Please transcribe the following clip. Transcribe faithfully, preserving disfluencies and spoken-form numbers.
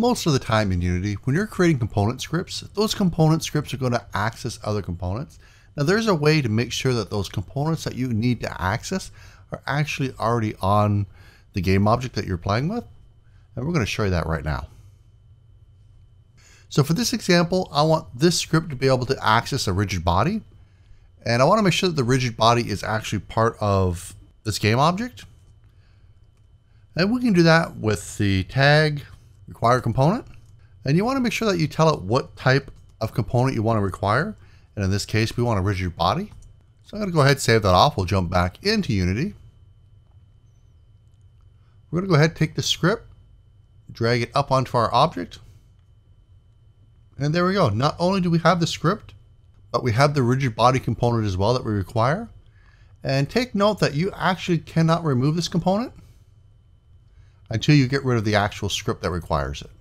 Most of the time in Unity, when you're creating component scripts, those component scripts are going to access other components. Now there's a way to make sure that those components that you need to access are actually already on the game object that you're playing with. And we're going to show you that right now. So for this example, I want this script to be able to access a rigid body. And I want to make sure that the rigid body is actually part of this game object. And we can do that with the tag RequireComponent. And you want to make sure that you tell it what type of component you want to require. And in this case, we want a rigid body. So I'm going to go ahead and save that off. We'll jump back into Unity. We're going to go ahead and take the script, drag it up onto our object. And there we go. Not only do we have the script, but we have the rigid body component as well that we require. And take note that you actually cannot remove this component until you get rid of the actual script that requires it.